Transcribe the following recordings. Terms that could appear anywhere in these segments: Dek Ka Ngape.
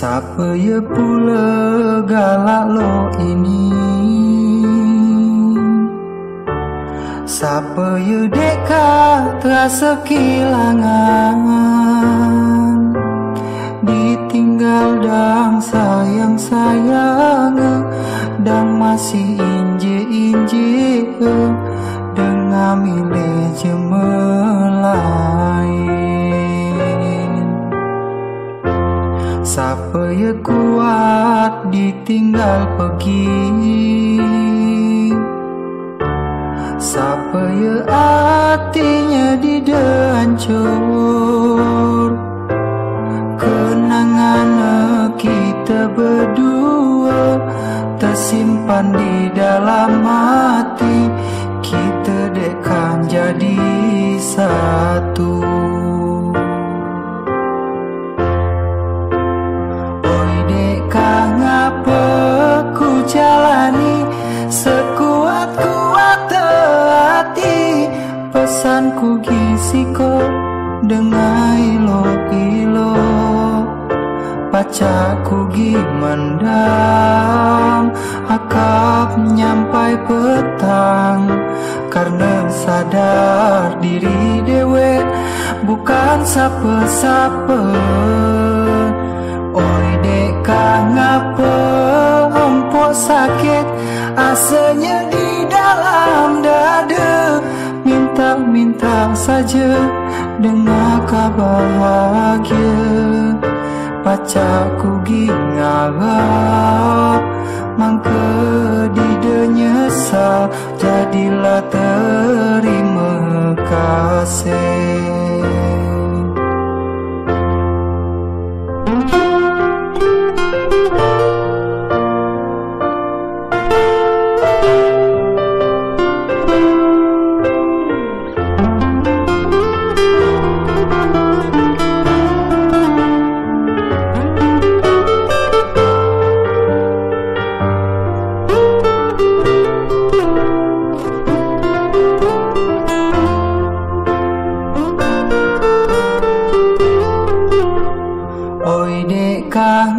Sapa ye pula galak lo ini? Sapa ye deka terasa kehilangan, ditinggal dang sayang-sayang, dang masih inje-inje dengan milih jemelain. Sapa ye kuat ditinggal pergi, sapa ye hatinya dihancur. Kenangan kita berdua tersimpan di dalam hati, kita dekkan jadi satu. Oi dek ka ngape ku jalani sekuat-kuat hati, pesanku gisiko dengai lo ilo, pacaku gimandang akap nyampai petang. Karena sadar diri dewe bukan sapa-sapa. Oi dek ka ngape empuk sakit asanya di dalam dada, minta-minta saja dengar kabar bahagia, pacarku gingarap, mangke didenyesal, jadilah terima kasih.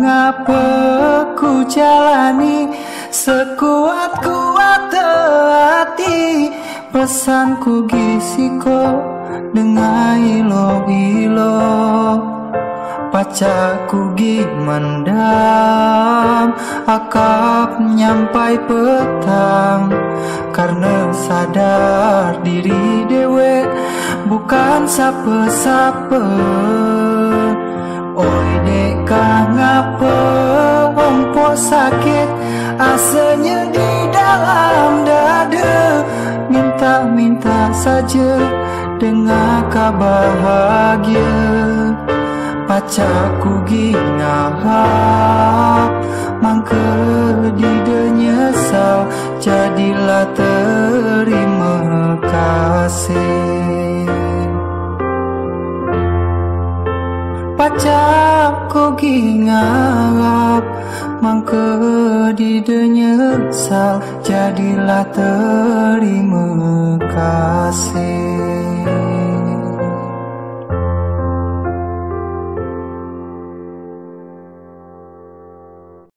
Ngape ku jalani sekuat-kuat hati, pesanku gisiko dengai lo ilo, pacarku gimandam akap nyampai petang. Karena sadar diri dewe bukan sapa-sapa. Oi dek ka ngape empuk sakit asanya di dalam dada, minta-minta saja dengar kabar bahagia, pacarku gingarap, mangke didenyesal, jadilah terima kasih. Pacarku gingarap, mangke didenyesal, jadilah terima kasih.